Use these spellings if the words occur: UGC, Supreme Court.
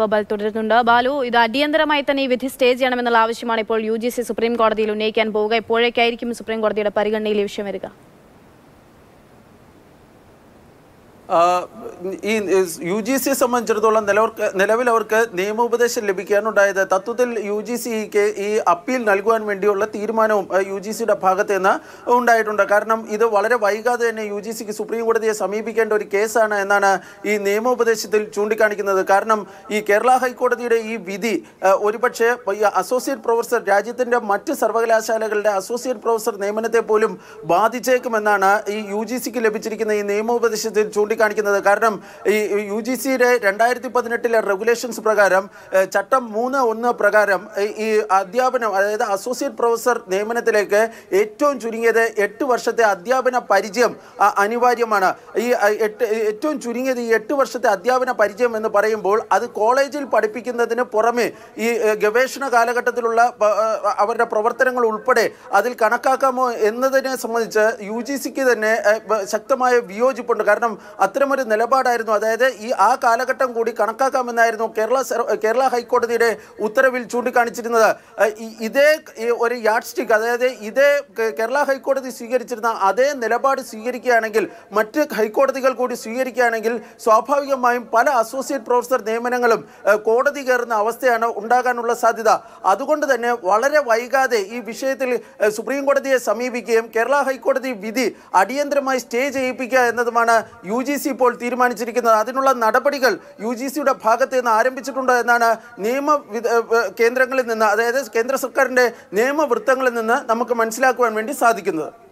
ഗോപാൽ തുടരുന്നുണ്ട്. ബാലു, ഇത് അടിയന്തരമായി തന്നെ ഈ വിധി സ്റ്റേ ചെയ്യണമെന്നുള്ള ആവശ്യമാണ് ഇപ്പോൾ UGC സുപ്രീം കോടതിയിൽ ഉന്നയിക്കാൻ പോവുക. എപ്പോഴേക്കായിരിക്കും സുപ്രീം കോടതിയുടെ പരിഗണനയിൽ വിഷയം വരിക? ഈ UGC സംബന്ധിച്ചിടത്തോളം നിലവിലവർക്ക് നിയമോപദേശം ലഭിക്കാനുണ്ടായത് തത്വത്തിൽ UGCക്ക് ഈ അപ്പീൽ നൽകുവാൻ വേണ്ടിയുള്ള തീരുമാനവും UGCയുടെ ഭാഗത്ത് നിന്ന് ഉണ്ടായിട്ടുണ്ട്. കാരണം ഇത് വളരെ വൈകാതെ തന്നെ UGCക്ക് സുപ്രീം കോടതിയെ സമീപിക്കേണ്ട ഒരു കേസാണ് എന്നാണ് ഈ നിയമോപദേശത്തിൽ ചൂണ്ടിക്കാണിക്കുന്നത്. കാരണം ഈ കേരള ഹൈക്കോടതിയുടെ ഈ വിധി ഒരുപക്ഷെ അസോസിയേറ്റ് പ്രൊഫസർ, രാജ്യത്തിൻ്റെ മറ്റ് സർവകലാശാലകളുടെ അസോസിയേറ്റ് പ്രൊഫസർ നിയമനത്തെ പോലും ബാധിച്ചേക്കുമെന്നാണ് ഈ UGCക്ക് ലഭിച്ചിരിക്കുന്ന ഈ നിയമോപദേശത്തിൽ ചൂണ്ടിക്കാണിക്കുന്നത്. കാരണം ഈ UGCയുടെ 2018 റെഗുലേഷൻസ് പ്രകാരം ചട്ടം 3(1) പ്രകാരം ഈ അധ്യാപനം, അതായത് അസോസിയേറ്റ് പ്രൊഫസർ നിയമനത്തിലേക്ക് ഏറ്റവും ചുരുങ്ങിയത് 8 വർഷത്തെ അധ്യാപന പരിചയം അനിവാര്യമാണ്. ഈ ഏറ്റവും ചുരുങ്ങിയത് 8 വർഷത്തെ അധ്യാപന പരിചയം എന്ന് പറയുമ്പോൾ അത് കോളേജിൽ പഠിപ്പിക്കുന്നതിന് പുറമെ ഈ ഗവേഷണ കാലഘട്ടത്തിലുള്ള അവരുടെ പ്രവർത്തനങ്ങൾ ഉൾപ്പെടെ അതിൽ കണക്കാക്കാമോ എന്നതിനെ സംബന്ധിച്ച് UGCക്ക് തന്നെ ശക്തമായ വിയോജിപ്പുണ്ട്. കാരണം അത്തരമൊരു നിലപാടായിരുന്നു, അതായത് ഈ ആ കാലഘട്ടം കൂടി കണക്കാക്കാമെന്നായിരുന്നു കേരള ഹൈക്കോടതിയുടെ ഉത്തരവിൽ ചൂണ്ടിക്കാണിച്ചിരുന്നത്. ഇതേ ഒരു യാഡ് സ്റ്റിക്ക്, അതായത് ഇതേ കേരള ഹൈക്കോടതി സ്വീകരിച്ചിരുന്ന അതേ നിലപാട് സ്വീകരിക്കുകയാണെങ്കിൽ, മറ്റ് ഹൈക്കോടതികൾ കൂടി സ്വീകരിക്കുകയാണെങ്കിൽ സ്വാഭാവികമായും പല അസോസിയേറ്റ് പ്രൊഫസർ നിയമനങ്ങളും കോടതി കയറുന്ന അവസ്ഥയാണ് ഉണ്ടാകാനുള്ള സാധ്യത. അതുകൊണ്ട് തന്നെ വളരെ വൈകാതെ ഈ വിഷയത്തിൽ സുപ്രീം കോടതിയെ സമീപിക്കുകയും കേരള ഹൈക്കോടതി വിധി അടിയന്തരമായി സ്റ്റേ ചെയ്യിപ്പിക്കുക എന്നതുമാണ് UGC ഇപ്പോൾ തീരുമാനിച്ചിരിക്കുന്നത്. അതിനുള്ള നടപടികൾ UGCയുടെ ഭാഗത്ത് നിന്ന് ആരംഭിച്ചിട്ടുണ്ട് എന്നാണ് കേന്ദ്രങ്ങളിൽ നിന്ന്, അതായത് കേന്ദ്ര സർക്കാരിൻ്റെ നിയമവൃത്തങ്ങളിൽ നിന്ന് നമുക്ക് മനസ്സിലാക്കുവാൻ വേണ്ടി സാധിക്കുന്നത്.